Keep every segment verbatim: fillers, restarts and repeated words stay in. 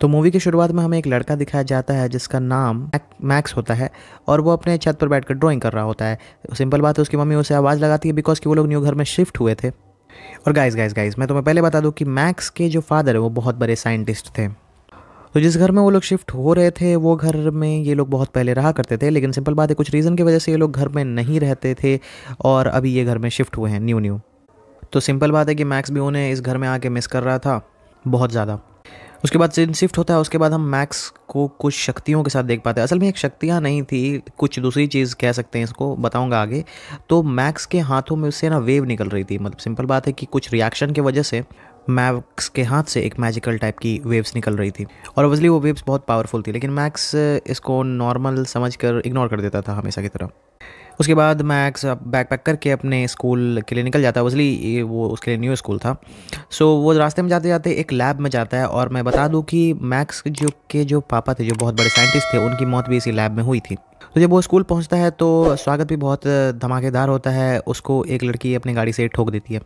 तो मूवी की शुरुआत में हमें एक लड़का दिखाया जाता है जिसका नाम मैक्स होता है और वो अपने छत पर बैठकर ड्राइंग कर रहा होता है। सिंपल बात है, उसकी मम्मी उसे आवाज़ लगाती है बिकॉज कि वो लोग न्यू घर में शिफ्ट हुए थे। और गाइस गाइस गाइस मैं तुम्हें पहले बता दूं कि मैक्स के जो फादर है वो बहुत बड़े साइंटिस्ट थे। तो जिस घर में वो लोग शिफ्ट हो रहे थे वो घर में ये लोग बहुत पहले रहा करते थे, लेकिन सिंपल बात है कुछ रीज़न की वजह से ये लोग घर में नहीं रहते थे और अभी ये घर में शिफ्ट हुए हैं न्यू न्यू। तो सिंपल बात है कि मैक्स भी उन्हें इस घर में आके मिस कर रहा था बहुत ज़्यादा। उसके बाद सीन शिफ्ट होता है, उसके बाद हम मैक्स को कुछ शक्तियों के साथ देख पाते हैं। असल में एक शक्तियाँ नहीं थी, कुछ दूसरी चीज़ कह सकते हैं, इसको बताऊंगा आगे। तो मैक्स के हाथों में उससे ना वेव निकल रही थी, मतलब सिंपल बात है कि कुछ रिएक्शन की वजह से मैक्स के हाथ से एक मैजिकल टाइप की वेव्स निकल रही थी और ऑब्वियसली वो वेव्स बहुत पावरफुल थी, लेकिन मैक्स इसको नॉर्मल समझ कर इग्नोर कर देता था हमेशा की तरह। उसके बाद मैक्स बैकपैक करके अपने स्कूल के लिए निकल जाता है, ऑब्वियसली वो उसके लिए न्यू स्कूल था। सो वो रास्ते में जाते जाते एक लैब में जाता है और मैं बता दूं कि मैक्स जो के जो पापा थे जो बहुत बड़े साइंटिस्ट थे उनकी मौत भी इसी लैब में हुई थी। तो जब वो स्कूल पहुंचता है तो स्वागत भी बहुत धमाकेदार होता है। उसको एक लड़की अपनी गाड़ी से ठोक देती है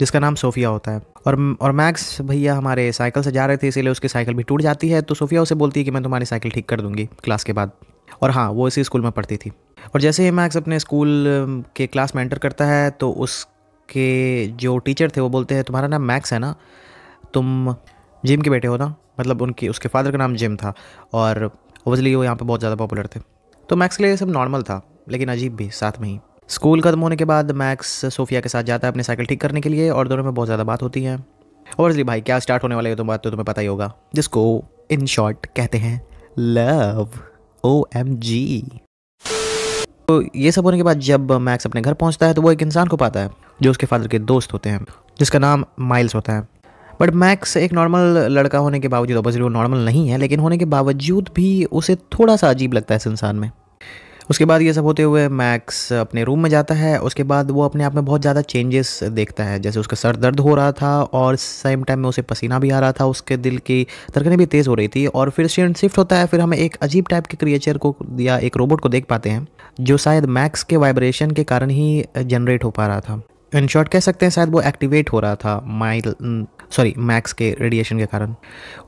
जिसका नाम सोफिया होता है और और मैक्स भैया हमारे साइकिल से जा रहे थे इसीलिए उसकी साइकिल भी टूट जाती है। तो सोफिया उसे बोलती है कि मैं तुम्हारी साइकिल ठीक कर दूँगी क्लास के बाद। और हाँ, वो इसी स्कूल में पढ़ती थी। और जैसे ही मैक्स अपने स्कूल के क्लास में एंटर करता है तो उसके जो टीचर थे वो बोलते हैं तुम्हारा नाम मैक्स है ना, तुम जिम के बेटे हो ना, मतलब उनकी उसके फादर का नाम जिम था और ऑब्वियसली वो यहाँ पे बहुत ज़्यादा पॉपुलर थे। तो मैक्स के लिए सब नॉर्मल था लेकिन अजीब भी साथ में ही। स्कूल ख़त्म होने के बाद मैक्स सोफिया के साथ जाता है अपनी साइकिल ठीक करने के लिए और दोनों में बहुत ज़्यादा बात होती है। ऑब्वियसली भाई क्या स्टार्ट होने वाली है तो बात तो तुम्हें पता ही होगा, जिसको इन शॉर्ट कहते हैं लव, ओ एम जी। तो ये सब होने के बाद जब मैक्स अपने घर पहुंचता है तो वो एक इंसान को पाता है जो उसके फादर के दोस्त होते हैं जिसका नाम माइल्स होता है। बट मैक्स एक नॉर्मल लड़का होने के बावजूद, ऑब्वियसली वो नॉर्मल नहीं है लेकिन होने के बावजूद भी उसे थोड़ा सा अजीब लगता है इस इंसान में। उसके बाद ये सब होते हुए मैक्स अपने रूम में जाता है। उसके बाद वो अपने आप में बहुत ज़्यादा चेंजेस देखता है, जैसे उसका सर दर्द हो रहा था और सेम टाइम में उसे पसीना भी आ रहा था, उसके दिल की धड़कनें भी तेज़ हो रही थी। और फिर सीन शिफ्ट होता है, फिर हम एक अजीब टाइप के क्रिएचर को या एक रोबोट को देख पाते हैं जो शायद मैक्स के वाइब्रेशन के कारण ही जनरेट हो पा रहा था। इन शॉर्ट कह सकते हैं शायद वो एक्टिवेट हो रहा था माइल सॉरी मैक्स के रेडिएशन के कारण।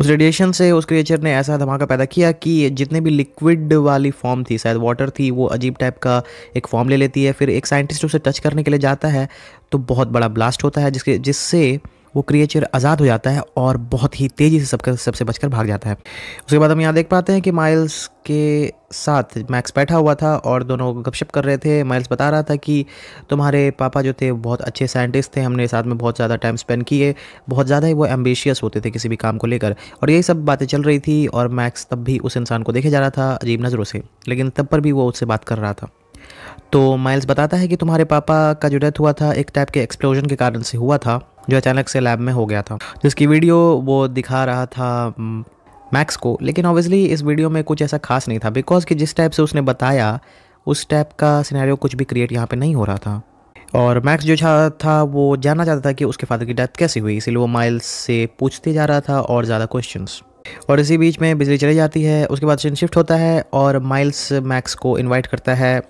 उस रेडिएशन से उस क्रिएचर ने ऐसा धमाका पैदा किया कि जितने भी लिक्विड वाली फॉर्म थी, शायद वाटर थी, वो अजीब टाइप का एक फॉर्म ले लेती है। फिर एक साइंटिस्ट उसे टच करने के लिए जाता है तो बहुत बड़ा ब्लास्ट होता है जिसके जिससे वो क्रिएचर आज़ाद हो जाता है और बहुत ही तेज़ी से सबका सबसे बचकर भाग जाता है। उसके बाद हम यहाँ देख पाते हैं कि माइल्स के साथ मैक्स बैठा हुआ था और दोनों गपशप कर रहे थे। माइल्स बता रहा था कि तुम्हारे पापा जो थे बहुत अच्छे साइंटिस्ट थे, हमने साथ में बहुत ज़्यादा टाइम स्पेंड किए, बहुत ज़्यादा ही वो एम्बिशियस होते थे किसी भी काम को लेकर। और यही सब बातें चल रही थी और मैक्स तब भी उस इंसान को देखे जा रहा था अजीब नज़रों से, लेकिन तब पर भी वो उससे बात कर रहा था। तो माइल्स बताता है कि तुम्हारे पापा का जो डेथ हुआ था एक टाइप के एक्सप्लोजन के कारण से हुआ था जो अचानक से लैब में हो गया था, जिसकी वीडियो वो दिखा रहा था मैक्स को। लेकिन ऑब्वियसली इस वीडियो में कुछ ऐसा खास नहीं था बिकॉज कि जिस टाइप से उसने बताया उस टाइप का सिनेरियो कुछ भी क्रिएट यहाँ पे नहीं हो रहा था। और मैक्स जो था वो जानना चाहता था कि उसके फादर की डेथ कैसे हुई, इसीलिए वो माइल्स से पूछते जा रहा था और ज़्यादा क्वेश्चंस। और इसी बीच में बिजली चली जाती है। उसके बाद सीन शिफ्ट होता है और माइल्स मैक्स को इन्वाइट करता है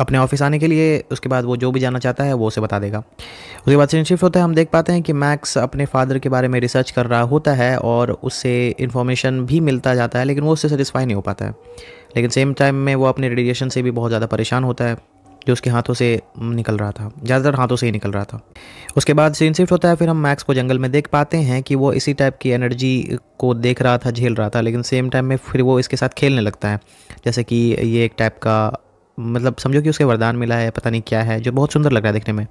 अपने ऑफिस आने के लिए। उसके बाद वो जो भी जानना चाहता है वो उसे बता देगा। उसके बाद सीन शिफ्ट होता है, हम देख पाते हैं कि मैक्स अपने फादर के बारे में रिसर्च कर रहा होता है और उससे इन्फॉर्मेशन भी मिलता जाता है लेकिन वो उससे सेटिस्फाई नहीं हो पाता है। लेकिन सेम टाइम में वो अपने रेडिएशन से भी बहुत ज़्यादा परेशान होता है जो उसके हाथों से निकल रहा था, ज़्यादातर हाथों से ही निकल रहा था। उसके बाद सीन शिफ्ट होता है, फिर हम मैक्स को जंगल में देख पाते हैं कि वो इसी टाइप की एनर्जी को देख रहा था, झेल रहा था, लेकिन सेम टाइम में फिर वो इसके साथ खेलने लगता है जैसे कि ये एक टाइप का मतलब समझो कि उसके वरदान मिला है, पता नहीं क्या है, जो बहुत सुंदर लग रहा है देखने में।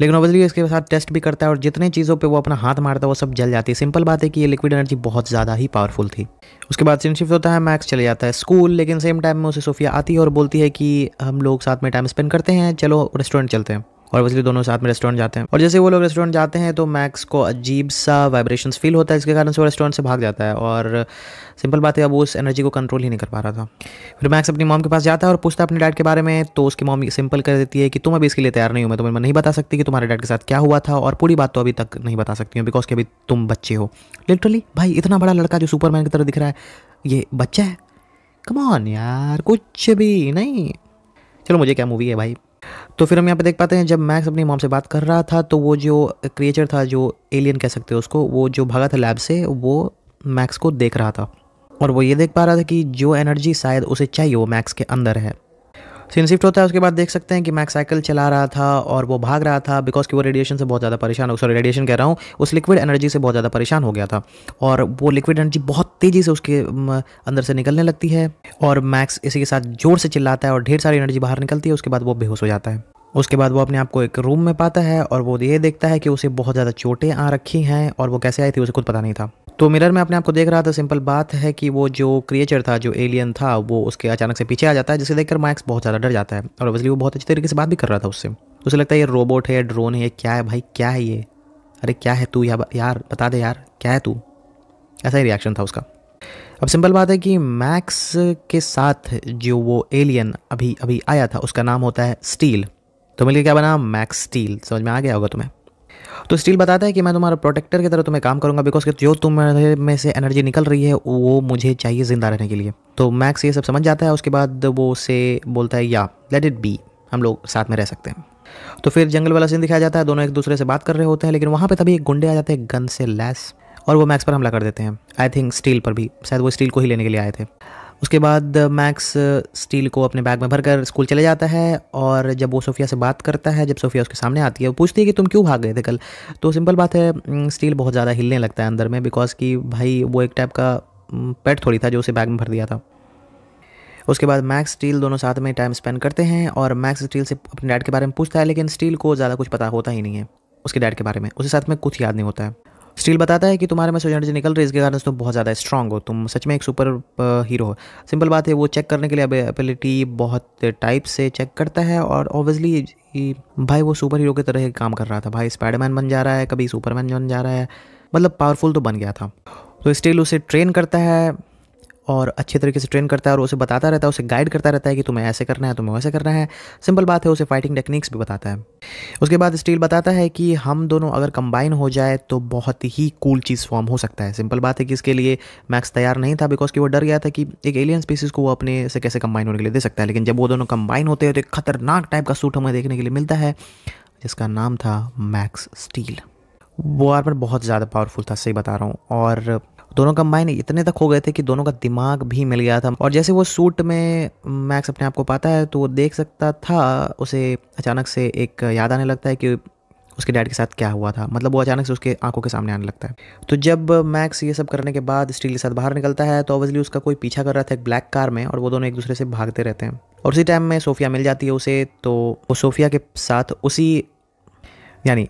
लेकिन ऑब्वियसली इसके साथ टेस्ट भी करता है और जितने चीज़ों पे वो अपना हाथ मारता है वो सब जल जाती है। सिंपल बात है कि ये लिक्विड एनर्जी बहुत ज़्यादा ही पावरफुल थी। उसके बाद सीन शिफ्ट होता है, मैक्स चले जाता है स्कूल, लेकिन सेम टाइम में उसे सोफिया आती है और बोलती है कि हम लोग साथ में टाइम स्पेंड करते हैं, चलो रेस्टोरेंट चलते हैं। और ऑब्वियसली दोनों साथ में रेस्टोरेंट जाते हैं और जैसे वो लोग रेस्टोरेंट जाते हैं तो मैक्स को अजीब सा वाइब्रेशंस फील होता है जिसके कारण से वो रेस्टोरेंट से भाग जाता है और सिंपल बात है अब उस एनर्जी को कंट्रोल ही नहीं कर पा रहा था। फिर मैक्स अपनी मॉम के पास जाता है और पूछता है अपने डैड के बारे में, तो उसकी मॉम सिंपल कर देती है कि तुम अभी इसके लिए तैयार नहीं हो, मैं तुम्हें नहीं बता सकती कि तुम्हारे डैड के साथ क्या हुआ था और पूरी बात तो अभी तक नहीं बता सकती हूँ बिकॉज कि अभी तुम बच्चे हो। लिटरली भाई इतना बड़ा लड़का जो सुपरमैन की तरह दिख रहा है ये बच्चा है, कम ऑन यार, कुछ भी नहीं। चलो मुझे क्या मूवी है भाई। तो फिर हम यहाँ पे देख पाते हैं जब मैक्स अपनी मॉम से बात कर रहा था तो वो जो क्रिएचर था, जो एलियन कह सकते हो उसको, वो जो भागा था लैब से, वो मैक्स को देख रहा था। और वो ये देख पा रहा था कि जो एनर्जी शायद उसे चाहिए वो मैक्स के अंदर है। सीन शिफ्ट होता है, उसके बाद देख सकते हैं कि मैक्स साइकिल चला रहा था और वो भाग रहा था बिकॉज कि वो रेडिएशन से बहुत ज़्यादा परेशान हो सॉरी रेडिएशन कह रहा हूँ उस लिक्विड एनर्जी से बहुत ज़्यादा परेशान हो गया था। और वो लिक्विड एनर्जी बहुत तेज़ी से उसके अंदर से निकलने लगती है और मैक्स इसी के साथ जोर से चिल्लाता है और ढेर सारी एनर्जी बाहर निकलती है। उसके बाद वो बेहोश हो जाता है। उसके बाद वो अपने आप को एक रूम में पाता है और वो ये देखता है कि उसे बहुत ज़्यादा चोटें आ रखी हैं और वो कैसे आई थी उसे खुद पता नहीं था। तो मिरर में अपने आप को देख रहा था। सिंपल बात है कि वो जो क्रिएचर था, जो एलियन था, वो उसके अचानक से पीछे आ जाता है जिसे देखकर मैक्स बहुत ज़्यादा डर जाता है और ऑब्वियसली वो बहुत अच्छी तरीके से बात भी कर रहा था उससे। उसे लगता है ये रोबोट है, ड्रोन है, क्या है भाई, क्या है ये, अरे क्या है तू, या यार बता दे यार क्या है तू, ऐसा ही रिएक्शन था उसका। अब सिंपल बात है कि मैक्स के साथ जो वो एलियन अभी अभी आया था उसका नाम होता है स्टील। तो मिलकर क्या बना, मैक्स स्टील। समझ में आ गया होगा तुम्हें। तो स्टील बताता है कि मैं तुम्हारा प्रोटेक्टर की तरह तुम्हें काम करूंगा बिकॉज कि जो तुम में से एनर्जी निकल रही है वो मुझे चाहिए जिंदा रहने के लिए। तो मैक्स ये सब समझ जाता है। उसके बाद वो उसे बोलता है या लेट इट बी, हम लोग साथ में रह सकते हैं। तो फिर जंगल वाला सीन दिखाया जाता है, दोनों एक दूसरे से बात कर रहे होते हैं लेकिन वहाँ पर तभी एक गुंडे आ जाते हैं गन से लैस और वो मैक्स पर हमला कर देते हैं। आई थिंक स्टील पर भी, शायद वो स्टील को ही लेने के लिए आए थे। उसके बाद मैक्स स्टील को अपने बैग में भरकर स्कूल चले जाता है और जब वो सोफिया से बात करता है, जब सोफिया उसके सामने आती है वो पूछती है कि तुम क्यों भाग गए थे कल। तो सिंपल बात है स्टील बहुत ज़्यादा हिलने लगता है अंदर में बिकॉज कि भाई वो एक टाइप का पेट थोड़ी था जो उसे बैग में भर दिया था। उसके बाद मैक्स स्टील दोनों साथ में टाइम स्पेंड करते हैं और मैक्स स्टील से अपने डैड के बारे में पूछता है लेकिन स्टील को ज़्यादा कुछ पता होता ही नहीं है उसके डैड के बारे में, उसे साथ में कुछ याद नहीं होता है। स्टील बताता है कि तुम्हारे में से एनर्जी निकल रही है इसके कारण तुम बहुत ज़्यादा स्ट्रांग हो, तुम सच में एक सुपर हीरो हो। सिंपल बात है वो चेक करने के लिए एबिलिटी बहुत टाइप से चेक करता है और ऑब्वियसली भाई वो सुपर हीरो की तरह ही काम कर रहा था। भाई स्पाइडरमैन बन जा रहा है, कभी सुपरमैन बन जा रहा है, मतलब पावरफुल तो बन गया था। तो स्टील उसे ट्रेन करता है और अच्छे तरीके से ट्रेन करता है और उसे बताता रहता है, उसे गाइड करता रहता है कि तुम्हें ऐसे करना है, तुम्हें वैसे करना है। सिंपल बात है उसे फाइटिंग टेक्निक्स भी बताता है। उसके बाद स्टील बताता है कि हम दोनों अगर कंबाइन हो जाए तो बहुत ही कूल चीज़ फॉर्म हो सकता है। सिंपल बात है कि इसके लिए मैक्स तैयार नहीं था बिकॉज कि वो डर गया था कि एक एलियन स्पीसीज को वो अपने से कैसे कंबाइन होने के लिए दे सकता है। लेकिन जब वो दोनों कंबाइन होते हैं तो एक खतरनाक टाइप का सूट हमें देखने के लिए मिलता है जिसका नाम था मैक्स स्टील। वो आर्मर बहुत ज़्यादा पावरफुल था, सही बता रहा हूँ। और दोनों कंबाइन इतने तक हो गए थे कि दोनों का दिमाग भी मिल गया था। और जैसे वो सूट में मैक्स अपने आप को पाता है तो वो देख सकता था, उसे अचानक से एक याद आने लगता है कि उसके डैड के साथ क्या हुआ था, मतलब वो अचानक से उसके आंखों के सामने आने लगता है। तो जब मैक्स ये सब करने के बाद स्टील के साथ बाहर निकलता है तो ऑब्वियसली उसका कोई पीछा कर रहा था एक ब्लैक कार में और वो दोनों एक दूसरे से भागते रहते हैं। और उसी टाइम में सोफिया मिल जाती है उसे, तो वो सोफिया के साथ उसी यानी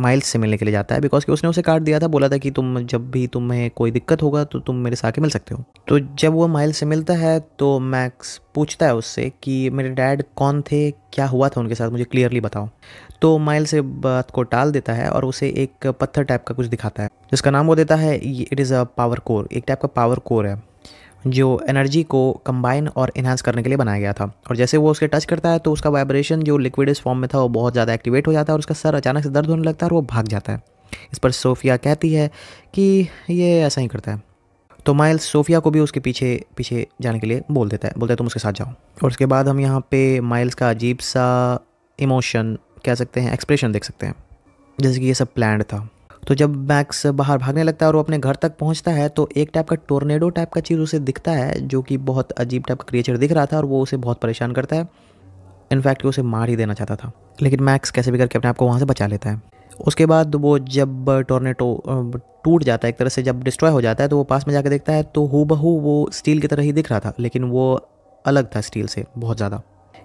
माइल्स से मिलने के लिए जाता है बिकॉज कि उसने उसे कार्ड दिया था, बोला था कि तुम जब भी तुम्हें कोई दिक्कत होगा तो तुम मेरे साथ मिल सकते हो। तो जब वो माइल्स से मिलता है तो मैक्स पूछता है उससे कि मेरे डैड कौन थे, क्या हुआ था उनके साथ, मुझे क्लियरली बताओ। तो माइल्स से बात को टाल देता है और उसे एक पत्थर टाइप का कुछ दिखाता है जिसका नाम वो देता है it is a power core. एक टाइप का पावर कोर है जो एनर्जी को कंबाइन और इन्हांस करने के लिए बनाया गया था। और जैसे वो उसके टच करता है तो उसका वाइब्रेशन जो लिक्विड फॉर्म में था वो बहुत ज़्यादा एक्टिवेट हो जाता है और उसका सर अचानक से दर्द होने लगता है और वो भाग जाता है। इस पर सोफिया कहती है कि ये ऐसा ही करता है। तो माइल्स सोफिया को भी उसके पीछे पीछे जाने के लिए बोल देता है, बोलता है तुम उसके साथ जाओ। और उसके बाद हम यहाँ पर माइल्स का अजीब सा इमोशन कह सकते हैं, एक्सप्रेशन देख सकते हैं, जैसे कि ये सब प्लान्ड था। तो जब मैक्स बाहर भागने लगता है और वो अपने घर तक पहुंचता है तो एक टाइप का टोर्नेडो टाइप का चीज़ उसे दिखता है जो कि बहुत अजीब टाइप का क्रिएचर दिख रहा था और वो उसे बहुत परेशान करता है। इनफैक्ट वो उसे मार ही देना चाहता था लेकिन मैक्स कैसे भी करके अपने आप को वहाँ से बचा लेता है। उसके बाद वो जब टोर्नेडो टूट जाता है एक तरह से, जब डिस्ट्रॉय हो जाता है तो वो पास में जाकर देखता है तो हूबहू वो स्टील की तरह ही दिख रहा था लेकिन वो अलग था स्टील से बहुत ज़्यादा।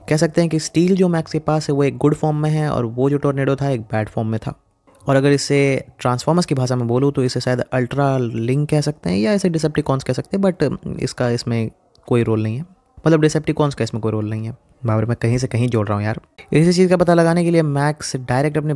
कह सकते हैं कि स्टील जो मैक्स के पास है वो एक गुड फॉर्म में है और वो जो टोर्नेडो था एक बैड फॉर्म में था। और अगर इसे ट्रांसफॉर्मर्स की भाषा में बोलूँ तो इसे शायद अल्ट्रा लिंक कह सकते हैं या इसे डिसेप्टिकॉन्स कह सकते हैं, बट इसका इसमें कोई रोल नहीं है, मतलब डिसेप्टिकॉन्स का इसमें कोई रोल नहीं है। बाबर मैं कहीं से कहीं जोड़ रहा हूँ यार। इसी चीज़ का पता लगाने के लिए मैक्स डायरेक्ट अपने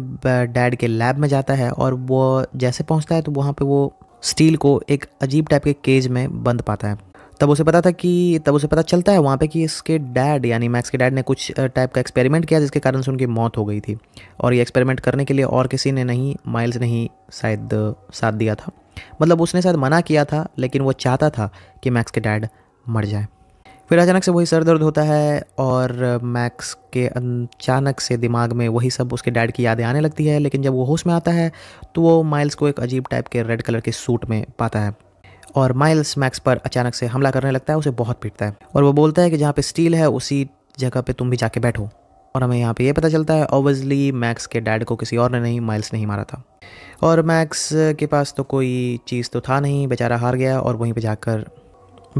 डैड के लैब में जाता है और वो जैसे पहुँचता है तो वहाँ पर वो स्टील को एक अजीब टाइप के केज में बंद पाता है। तब उसे पता था कि तब उसे पता चलता है वहाँ पे कि इसके डैड यानी मैक्स के डैड ने कुछ टाइप का एक्सपेरिमेंट किया जिसके कारण से उनकी मौत हो गई थी। और ये एक्सपेरिमेंट करने के लिए और किसी ने नहीं, माइल्स ने ही शायद साथ दिया था, मतलब उसने शायद मना किया था लेकिन वो चाहता था कि मैक्स के डैड मर जाए। फिर अचानक से वही सर दर्द होता है और मैक्स के अचानक से दिमाग में वही सब उसके डैड की यादें आने लगती है। लेकिन जब वो होश में आता है तो वो माइल्स को एक अजीब टाइप के रेड कलर के सूट में पाता है और माइल्स मैक्स पर अचानक से हमला करने लगता है, उसे बहुत पीटता है और वो बोलता है कि जहाँ पे स्टील है उसी जगह पे तुम भी जाके बैठो। और हमें यहाँ पे ये पता चलता है ऑब्वियसली मैक्स के डैड को किसी और ने नहीं, माइल्स ने ही मारा था। और मैक्स के पास तो कोई चीज़ तो था नहीं, बेचारा हार गया और वहीं पर जाकर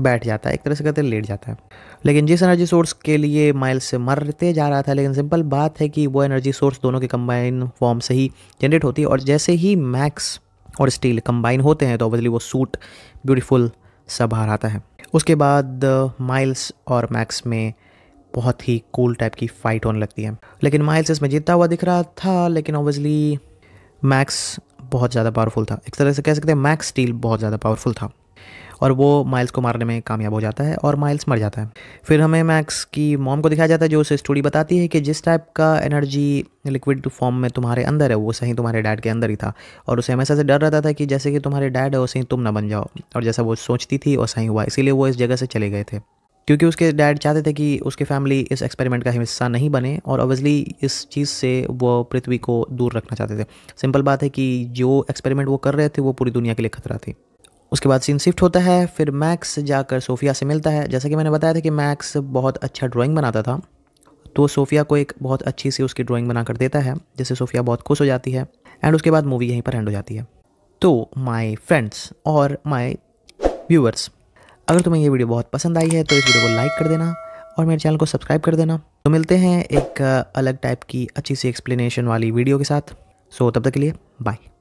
बैठ जाता है, एक तरह से कहते हैं लेट जाता है। लेकिन जिस एनर्जी सोर्स के लिए माइल्स मरते जा रहा था, लेकिन सिंपल बात है कि वो एनर्जी सोर्स दोनों के कंबाइन फॉर्म से ही जनरेट होती है और जैसे ही मैक्स और स्टील कंबाइन होते हैं तो ऑब्वियसली वो सूट ब्यूटीफुल सा बाहर आता है। उसके बाद माइल्स और मैक्स में बहुत ही कूल टाइप की फाइट होने लगती है, लेकिन माइल्स इसमें जीतता हुआ दिख रहा था, लेकिन ऑब्वियसली मैक्स बहुत ज़्यादा पावरफुल था, एक तरह से कह सकते हैं मैक्स स्टील बहुत ज़्यादा पावरफुल था और वो माइल्स को मारने में कामयाब हो जाता है और माइल्स मर जाता है। फिर हमें मैक्स की मॉम को दिखाया जाता है जो उसे स्टोरी बताती है कि जिस टाइप का एनर्जी लिक्विड फॉर्म में तुम्हारे अंदर है वो सही तुम्हारे डैड के अंदर ही था और उसे हमेशा से डर रहता था कि जैसे कि तुम्हारे डैड है वैसे ही तुम ना बन जाओ, और जैसा वो सोचती थी और सही हुआ, इसीलिए वो इस जगह से चले गए थे क्योंकि उसके डैड चाहते थे कि उसके फैमिली इस एक्सपेरिमेंट का हिस्सा नहीं बने और ऑब्वियसली इस चीज़ से वो पृथ्वी को दूर रखना चाहते थे। सिंपल बात है कि जो एक्सपेरिमेंट वो कर रहे थे वो पूरी दुनिया के लिए खतरा थी। उसके बाद सीन शिफ्ट होता है, फिर मैक्स जाकर सोफिया से मिलता है। जैसा कि मैंने बताया था कि मैक्स बहुत अच्छा ड्राइंग बनाता था, तो सोफिया को एक बहुत अच्छी सी उसकी ड्राइंग बनाकर देता है जिससे सोफिया बहुत खुश हो जाती है एंड उसके बाद मूवी यहीं पर एंड हो जाती है। तो माय फ्रेंड्स और माय व्यूअर्स, अगर तुम्हें ये वीडियो बहुत पसंद आई है तो इस वीडियो को लाइक कर देना और मेरे चैनल को सब्सक्राइब कर देना। तो मिलते हैं एक अलग टाइप की अच्छी सी एक्सप्लेनेशन वाली वीडियो के साथ। सो तब तक के लिए बाय।